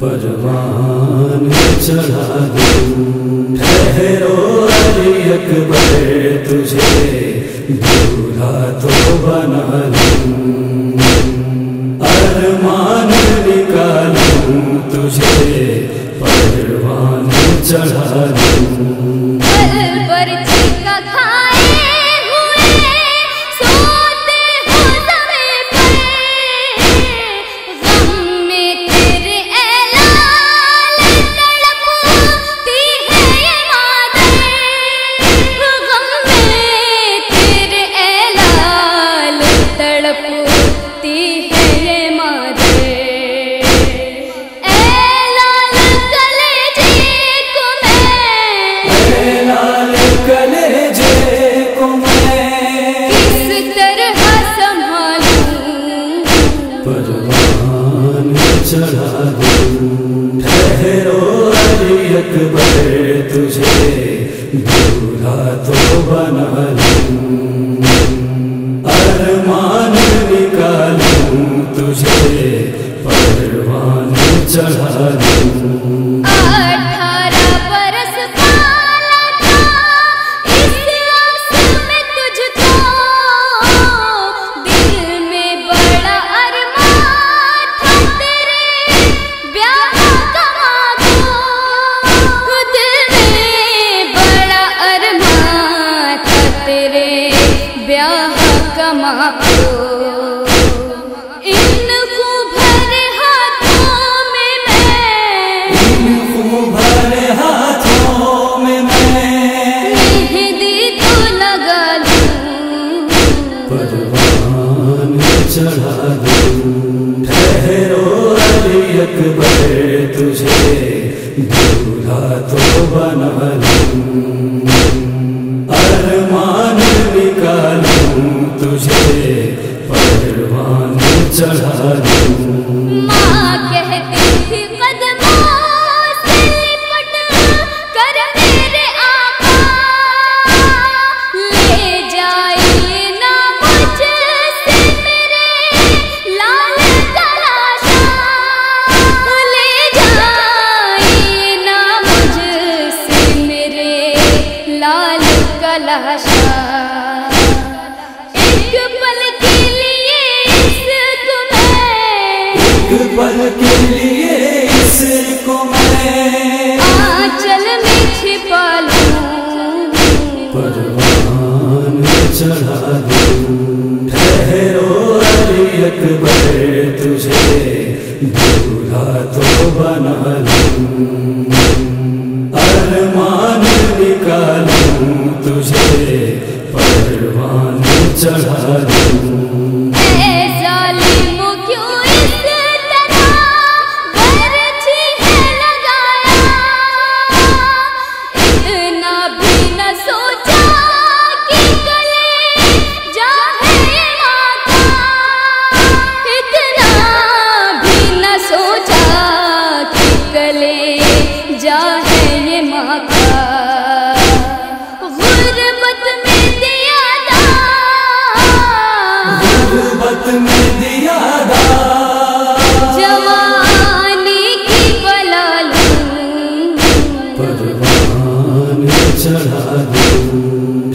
परवान चढ़ा दूं। ठहरो अली अकबर तुझे दूल्हा तो बना दूं। अरमान निकालूं तुझे परवान चढ़ा दूं। ठहरो अली अकबर तुझे दूल्हा तो बना दूं। अरमान निकालूं तुझे परवान चढ़ा दूं। ठहरो अली अकबर तुझे दूल्हा तो बना दूं। अरमान निकालूं तुझे परवान चढ़ा दूं। एक पल के लिए इसको मैं, एक पल के लिए इसको मैं आंचल में छिपा लूं। परवान चढ़ा दूं। ठहरो अली अकबर तुझे दूल्हा तो बना दूं। अरमान निकालूं तुझे परवान चढ़ा दूं।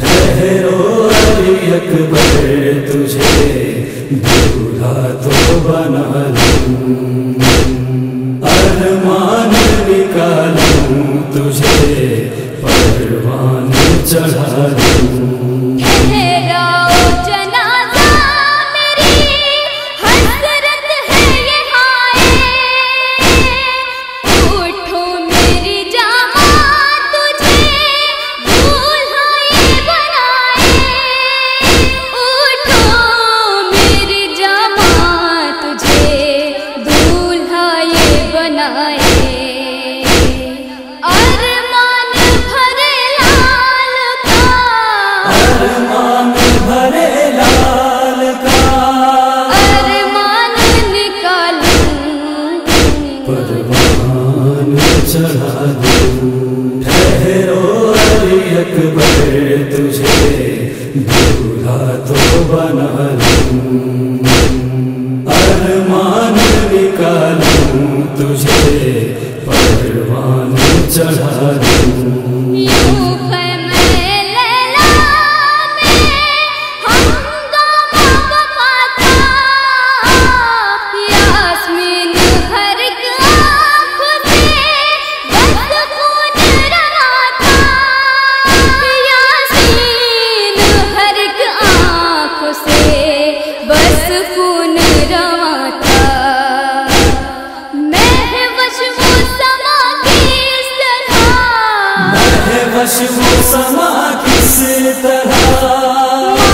ठहरो अली अकबर तुझे दूल्हा तो बना दूं। अरमान निकालूं तुझे परवान चढ़ा दूं। ठहरो अली अकबर तुझे दूल्हा तो बना दूं। अरमान निकालूं तुझे परवान चढ़ा दूं। वो समा किस तरह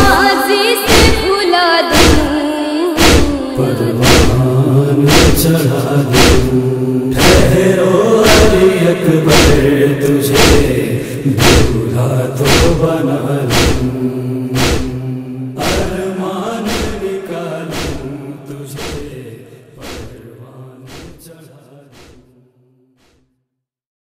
माजी से भुला दूं परवान चढ़ा दूं। ठहरो अली अकबर तुझे दूल्हा तो बना दूं।